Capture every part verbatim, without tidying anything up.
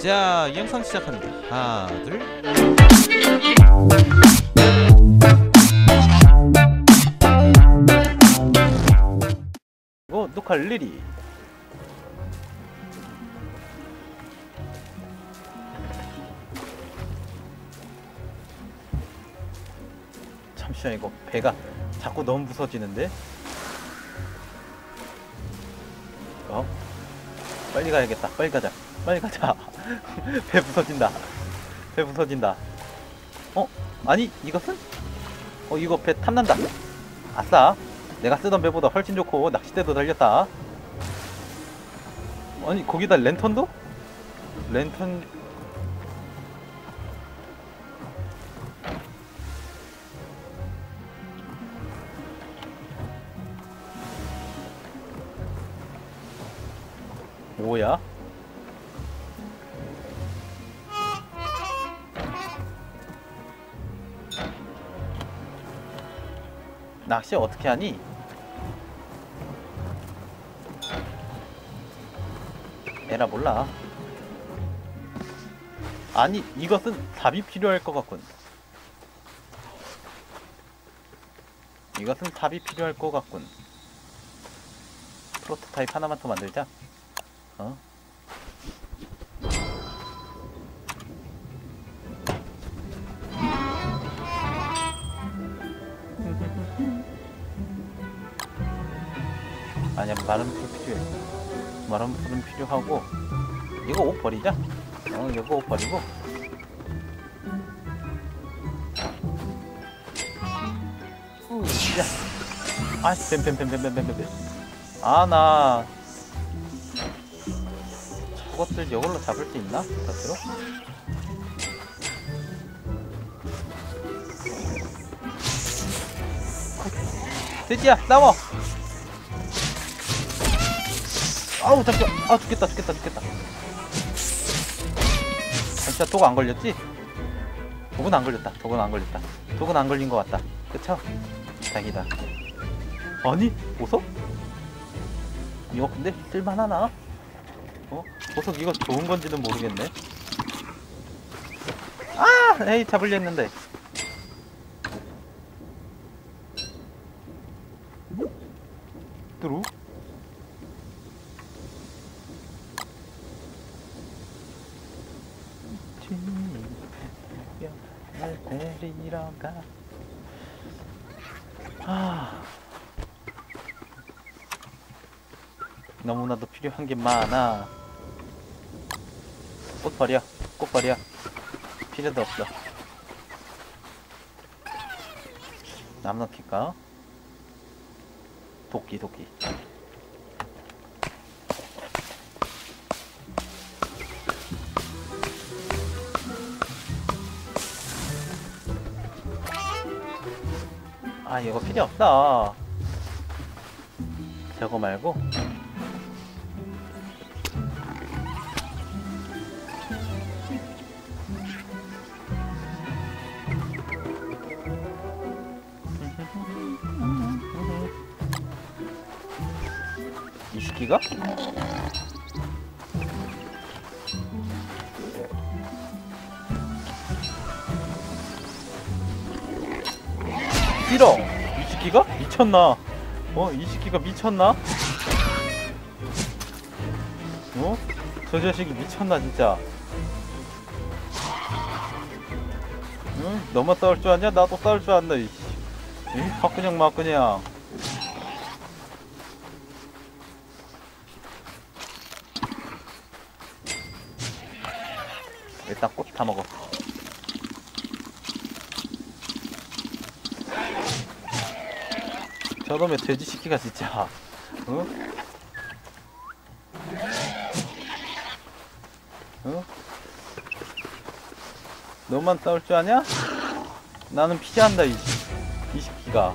자, 영상 시작합니다. 하나, 둘. 어, 녹화 일일이. 잠시만, 이거 배가 자꾸 너무 부서지는데? 어? 빨리 가야겠다. 빨리 가자. 빨리 가자. 배 부서진다. 배 부서진다. 어? 아니 이것은? 어 이거 배 탐난다. 아싸. 내가 쓰던 배보다 훨씬 좋고 낚싯대도 달렸다. 아니 거기다 랜턴도? 랜턴... 뭐야? 낚시 어떻게 하니? 에라 몰라. 아니 이것은 답이 필요할 것 같군. 이것은 답이 필요할 것 같군. 프로토타입 하나만 더 만들자. 어? 아니야, 마름풀 필요해. 마름풀은 필요하고 이거 옷 버리자. 어, 이거 옷 버리고 후, 야. 아, 뱀뱀뱀뱀뱀뱀뱀. 아, 나 저것들 이걸로 잡을 수 있나? 저것으로? 돼지야, 싸워! 아우 잠시만, 아 죽겠다 죽겠다 죽겠다. 진짜 독 안 걸렸지? 독은 안 걸렸다. 독은 안 걸렸다. 독은 안 걸린 것 같다. 그쵸? 다행이다. 아니 보석? 이거 근데 쓸만하나? 어? 보석 이거 좋은 건지는 모르겠네. 아! 에이 잡으려 했는데. 뚜루? 내리러 가. 아, 너무나도 필요한 게 많아. 꽃 버려, 꽃 버려. 필요도 없어. 나무 넣을까? 도끼, 도끼. 아 이거 필요 없다. 저거 말고 이 새끼가? 싫어! 이 새끼가? 미쳤나? 어? 이 새끼가 미쳤나? 어? 저 자식이 미쳤나 진짜. 응? 너만 싸울 줄 아냐? 나도 싸울 줄 안다 이씨. 응? 막 그냥 막 그냥 일단 꽃 다 먹어. 저놈의 돼지 시키가 진짜. 어? 어? 너만 싸울 줄 아냐? 나는 피자한다 이 이 시키가.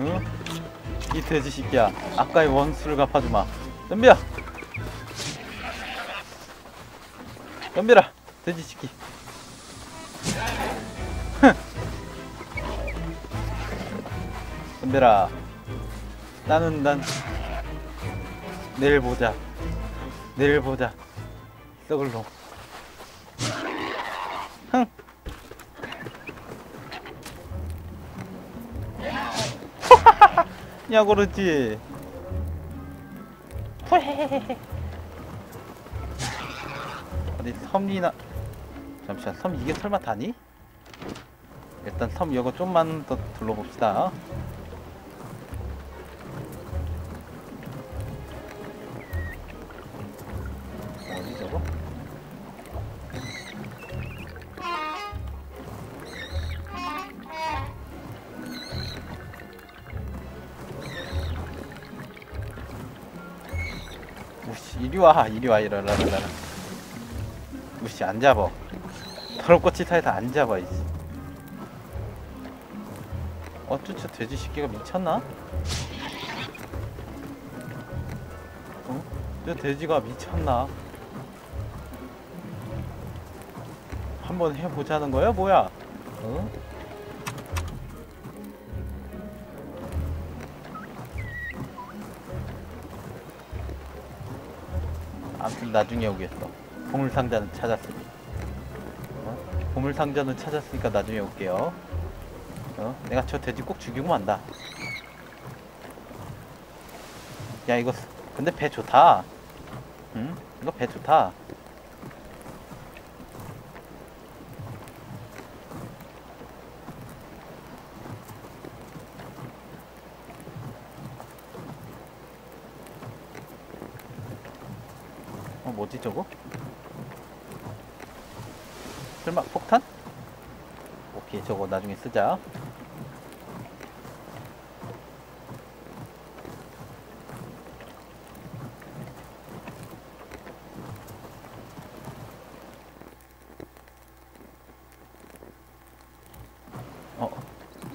응? 이 돼지 시키야. 아까의 원수를 갚아주마. 덤벼. 덤벼라 돼지 시키. 덤벼라. 나는 난 내일 보자. 내일 보자. 썩을 놈. 흥. 야, 그렇지. 어디 섬이나. 잠시만, 섬 이게 설마 다니? 일단 섬 이거 좀만 더 둘러봅시다. 어디 저거? 우씨, 이리와 이리와 이러라라라. 우씨 안 잡아. 더럽꼬치 타에서 안 잡아. 이씨. 어쭈쭈, 돼지 새끼가 미쳤나? 어? 저 돼지가 미쳤나? 한번 해보자는 거야? 뭐야? 어? 아무튼 나중에 오겠어. 보물상자는 찾았으니. 어? 보물상자는 찾았으니까 나중에 올게요. 어? 내가 저 돼지 꼭 죽이고 만다. 야, 이거 근데 배 좋다. 응? 이거 배 좋다. 어, 뭐지 저거? 설마 폭탄? 오케이, 저거 나중에 쓰자.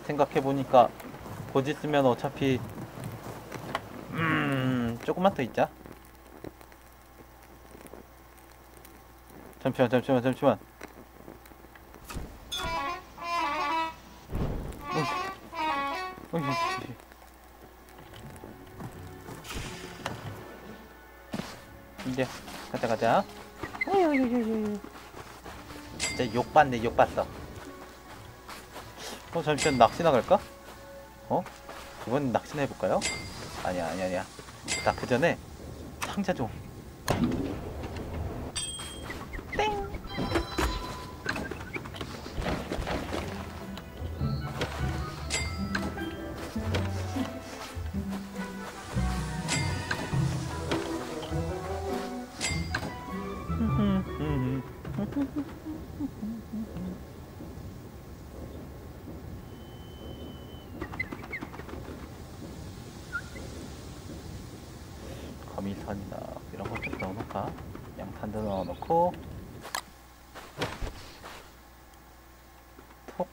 생각해보니까 고지 쓰면 어차피 음... 조금만 더 있자. 잠시만 잠시만 잠시만. 어이, 어이. 이제 가자 가자. 진짜 욕받네. 욕받어. 어, 잠시만, 낚시나 갈까? 어? 이번 낚시나 해볼까요? 아니야, 아니야, 아니야. 나 그 전에 상자 좀. 땡! 거미선이나 이런 것 좀 넣어놓을까? 양탄도 넣어놓고 톡.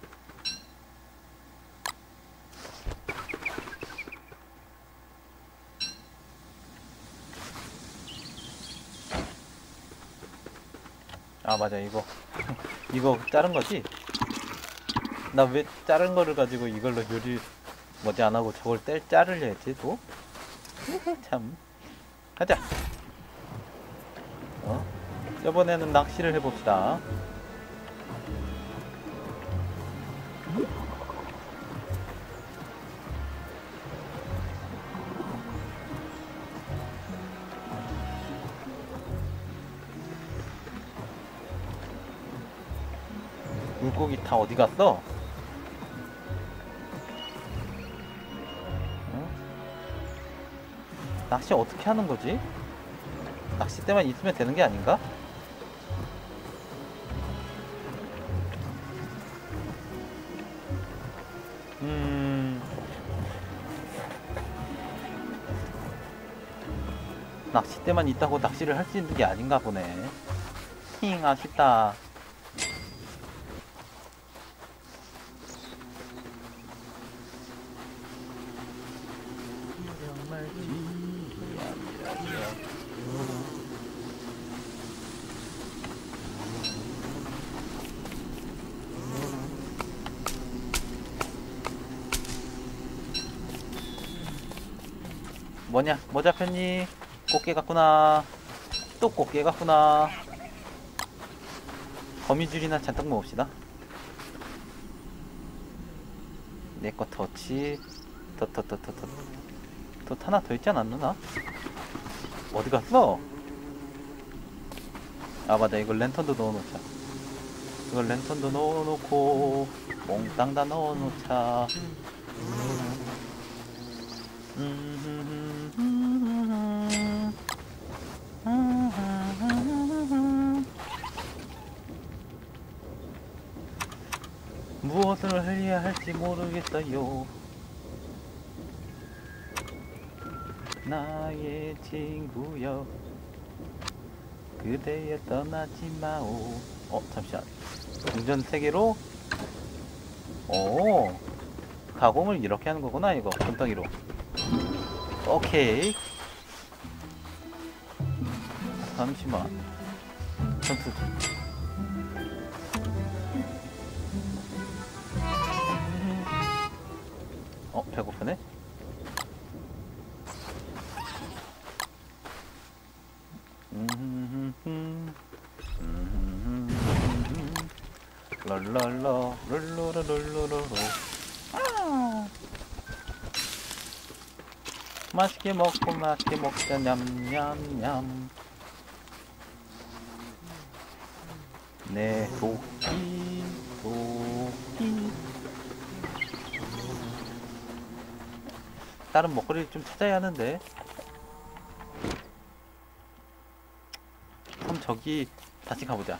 아, 맞아, 이거 이거 자른 거지? 나 왜 자른 거를 가지고 이걸로 요리 뭐지 안 하고 저걸 뗄 자르려 했지 또? 참. 가자. 어? 저번에는 낚시를 해봅시다. 물고기 다 어디 갔어? 낚시 어떻게 하는 거지? 낚싯대만 있으면 되는 게 아닌가? 음. 낚싯대만 있다고 낚시를 할 수 있는 게 아닌가 보네. 힝, 아쉽다. 뭐냐? 뭐 잡혔니? 꽃게 같구나. 또 꽃게 같구나. 거미줄이나 잔뜩 모읍시다. 내꺼 터치. 더더더더더. 덧 하나 더 있지 않았나? 어디 갔어? 아 맞아, 이걸 랜턴도 넣어놓자. 이걸 랜턴도 넣어놓고 몽땅 다 넣어놓자. 무엇을 해야 할지 모르겠어요. 나의 친구여, 그대여 떠나지마오. 어 잠시만, 동전 세 개로 오 가공을 이렇게 하는 거구나. 이거 금덩이로. 오케이. 잠시만, 점프. 어 배고프네. 랄랄라 룰루루루루루. 아 맛있게 먹고 맛있게 먹자. 냠냠냠. 네 도끼 도끼. 다른 먹거리를 좀 찾아야 하는데. 그럼 저기 다시 가보자.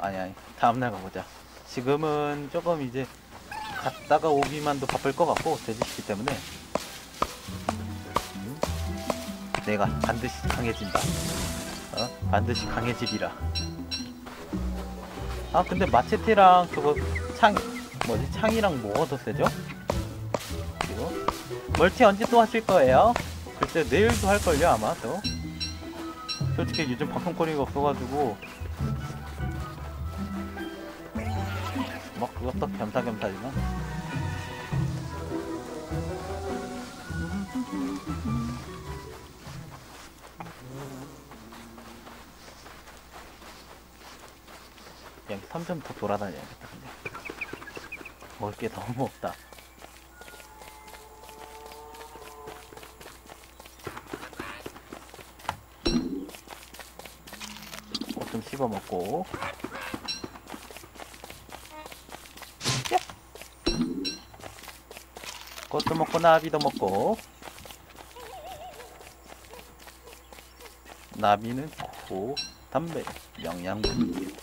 아니 아니 다음날 가보자. 지금은 조금 이제 갔다가 오기만도 바쁠 것 같고, 돼지시기 때문에. 음? 내가 반드시 강해진다. 어? 반드시 강해지리라. 아 근데 마체티랑 그거 창 뭐지 창이랑 뭐가 더 세죠? 그리고 멀티 언제 또 하실 거예요? 글쎄 내일도 할걸요 아마. 또 솔직히 요즘 방송거리가 없어가지고 막 그것도 겸사겸사지만. 그냥 삼 점 더 돌아다녀야겠다. 근데 먹을 게 너무 없다. 옷 좀 씹어 먹고. 꽃도 먹고 나비도 먹고. 나비는 코, 담배, 영양분.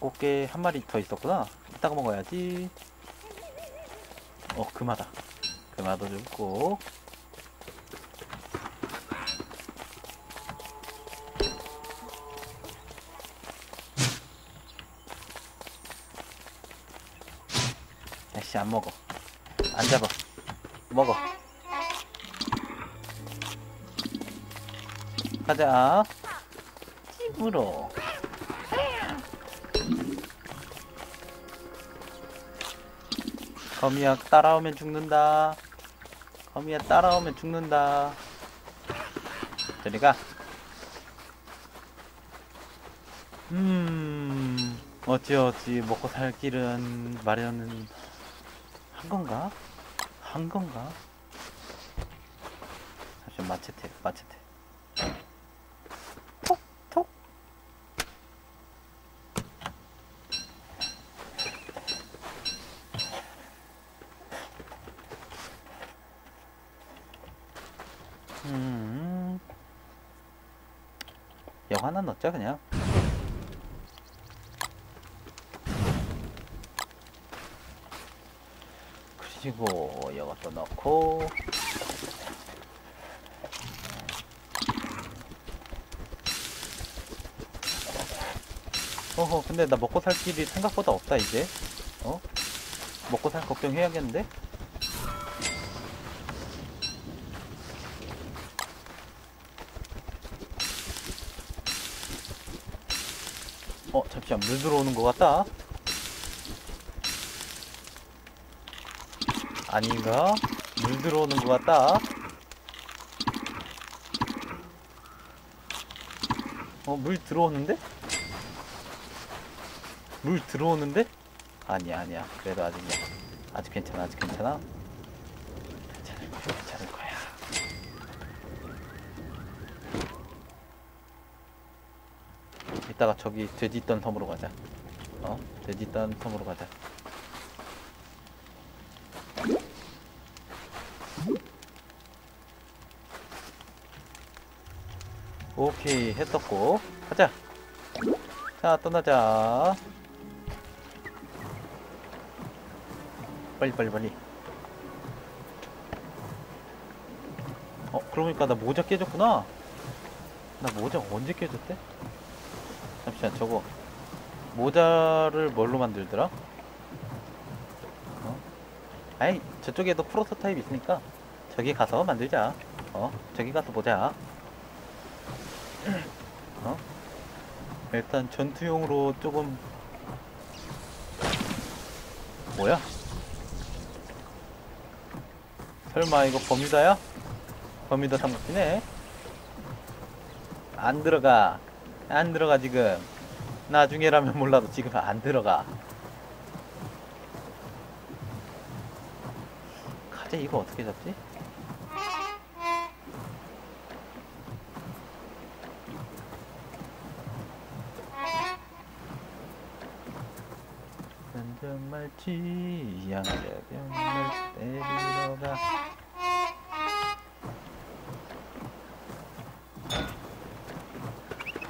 꽃게 한 마리 더 있었구나. 이따가 먹어야지. 어 금화다. 금화도 줍고. 안 먹어. 안 잡아. 먹어. 가자. 집으로. 거미야 따라오면 죽는다. 거미야 따라오면 죽는다. 저리 가. 음. 어찌어찌 먹고 살 길은 마련은 한 건가? 한 건가? 잠시만, 마체테, 마체테. 톡, 톡. 음. 역 하나 넣자, 그냥. 그리고 이것도 넣고. 어허 근데 나 먹고 살 길이 생각보다 없다 이제. 어? 먹고 살 걱정해야겠는데? 어 잠시만, 물 들어오는 것 같다. 아닌가? 물 들어오는 것 같다. 어, 물 들어오는데? 물 들어오는데? 아니야, 아니야. 그래도 아직이야. 아직 괜찮아, 아직 괜찮아. 괜찮을 거야, 괜찮을 거야. 이따가 저기 돼지 있던 섬으로 가자. 어? 돼지 있던 섬으로 가자. 오케이, 했었고 가자. 자, 떠나자. 빨리 빨리 빨리. 어, 그러니까 나 모자 깨졌구나. 나 모자 언제 깨졌대? 잠시만, 저거 모자를 뭘로 만들더라? 어? 아이, 저쪽에도 프로토타입 있으니까 저기 가서 만들자. 어, 저기 가서 보자. 어? 일단 전투용으로 조금. 뭐야? 설마 이거 버뮤다야? 버뮤다 삼각지네? 안 들어가, 안 들어가. 지금 나중에라면 몰라도 지금 안 들어가. 가재 이거 어떻게 잡지? 말지 양자병을 때리러 가.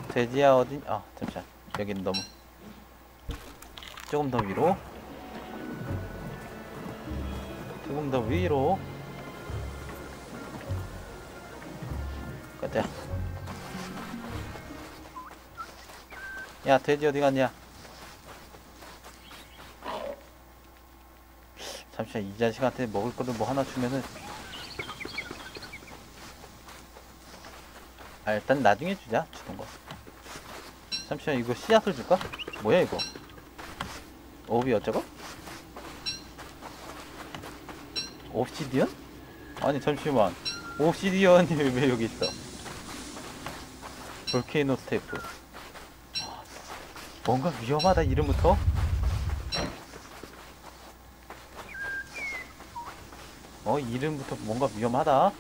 돼지야 어디? 아, 잠시만, 여기는 너무 조금 더 위로, 조금 더 위로 가자. 야, 돼지 어디 갔냐? 잠시만, 이 자식한테 먹을 거를 뭐 하나 주면은. 아, 일단 나중에 주자, 주던 거. 잠시만, 이거 씨앗을 줄까? 뭐야 이거? 오비 어쩌고? 옵시디언? 아니 잠시만, 옵시디언이 왜 여기 있어? 볼케이노 스태프. 뭔가 위험하다 이름부터? 어, 이름부터 뭔가 위험하다.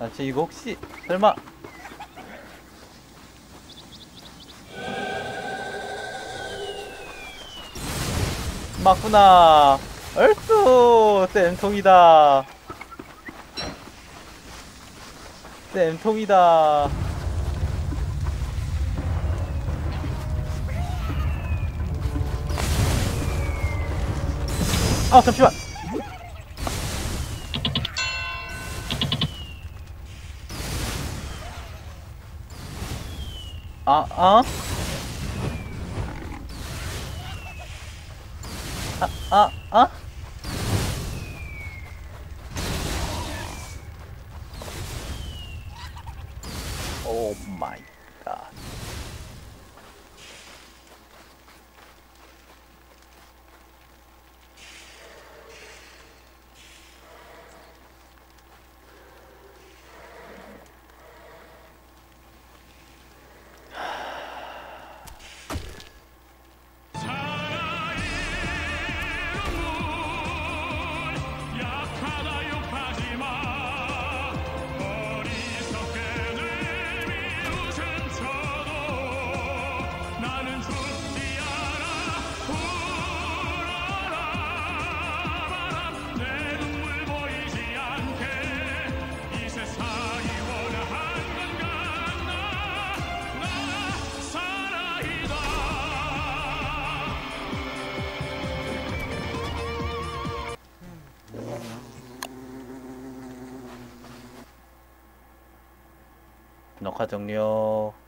아, 쟤 이거 혹시 설마 맞구나. 얼쑤, 쌤통이다, 쌤통이다. 아, 잠시만. 아, 아? 아, 아, 아? 오 마이 갓. 녹화 종료.